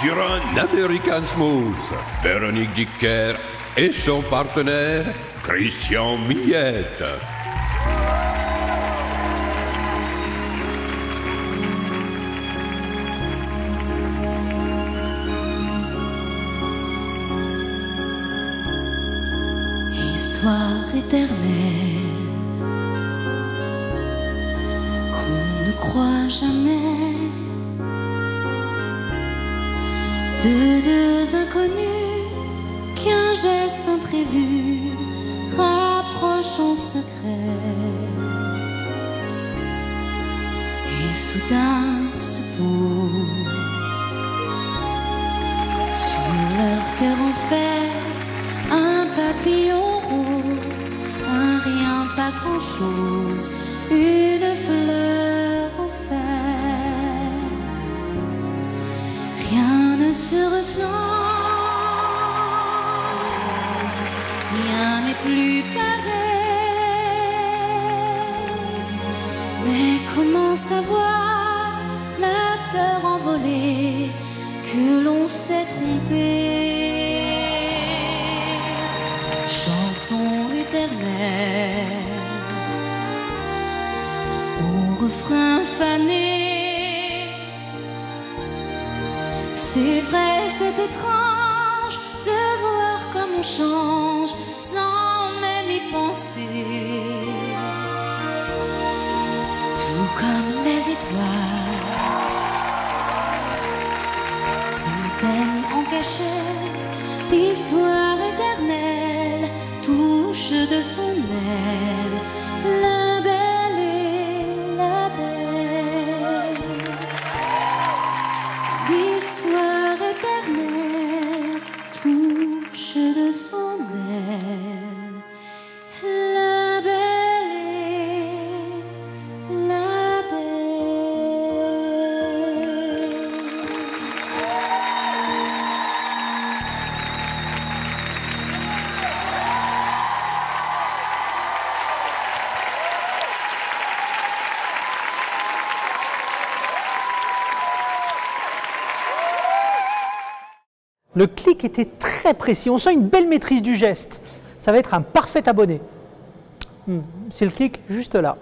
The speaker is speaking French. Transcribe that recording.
sur un American Smooth, Véronic DiCaire et son partenaire Christian Millette. Histoire éternelle qu'on ne croit jamais, de deux inconnus qu'un geste imprévu rapproche en secret et soudain se pose sur leur cœur en fête un papillon rose, un rien pas grand chose, une fleur en fête. Rien ne se ressemble, rien n'est plus pareil. Mais comment savoir la peur envolée que l'on s'est trompé? Chanson éternelle au refrain fané. C'est vrai, c'est étrange de voir comme on change sans même y penser. Tout comme les étoiles s'éteignent en cachette, l'histoire éternelle touche de son aile la belle et la bête. L'histoire éternelle touche de son aile la belle et la bête. Le clic était très précis, on sent une belle maîtrise du geste. Ça va être un parfait abonné. C'est le clic juste là.